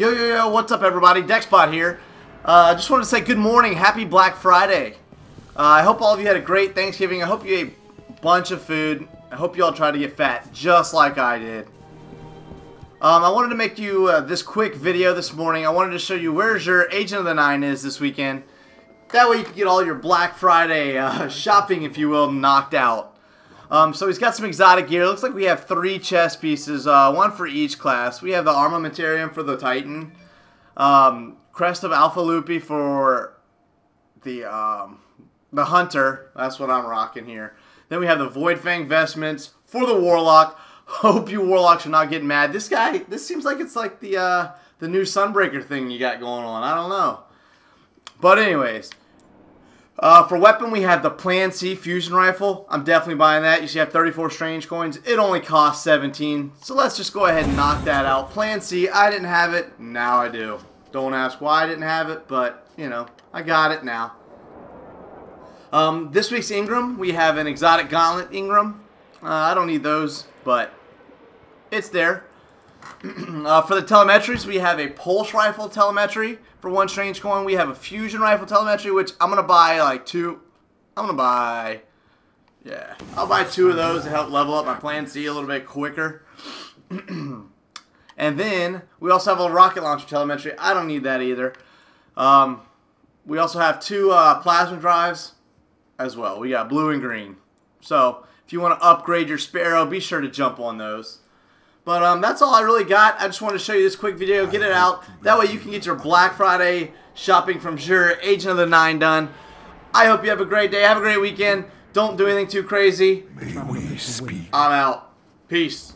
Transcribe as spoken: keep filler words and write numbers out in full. Yo, yo, yo, what's up everybody? Dexbot here. I uh, just wanted to say good morning, happy Black Friday. Uh, I hope all of you had a great Thanksgiving. I hope you ate a bunch of food. I hope you all tried to get fat, just like I did. Um, I wanted to make you uh, this quick video this morning. I wanted to show you where your Agent of the Nine is this weekend. That way you can get all your Black Friday uh, shopping, if you will, knocked out. Um, so he's got some exotic gear. It looks like we have three chest pieces, uh, one for each class. We have the Armamentarium for the Titan, um, Crest of Alpha Lupi for the um, the Hunter. That's what I'm rocking here. Then we have the Voidfang Vestments for the Warlock. Hope you Warlocks are not getting mad. This guy, this seems like it's like the uh, the new Sunbreaker thing you got going on. I don't know. But anyways. Uh, for weapon, we have the Plan C fusion rifle. I'm definitely buying that. You see, I have thirty-four strange coins. It only costs seventeen. So let's just go ahead and knock that out. Plan C, I didn't have it. Now I do. Don't ask why I didn't have it, but, you know, I got it now. Um, this week's Ingram, we have an exotic gauntlet Ingram. Uh, I don't need those, but it's there. Uh, for the telemetries, we have a pulse rifle telemetry for one strange coin. We have a fusion rifle telemetry, which I'm gonna buy like two. I'm gonna buy, yeah, I'll buy two of those to help level up my Plan C a little bit quicker. And then we also have a rocket launcher telemetry. I don't need that either. Um, we also have two uh, plasma drives as well. We got blue and green. So if you want to upgrade your Sparrow, be sure to jump on those. But um, that's all I really got. I just wanted to show you this quick video, get it out. That way you can get your Black Friday shopping from Xûr, Agent of the Nine, done. I hope you have a great day. Have a great weekend. Don't do anything too crazy. May we speak. I'm out. Peace.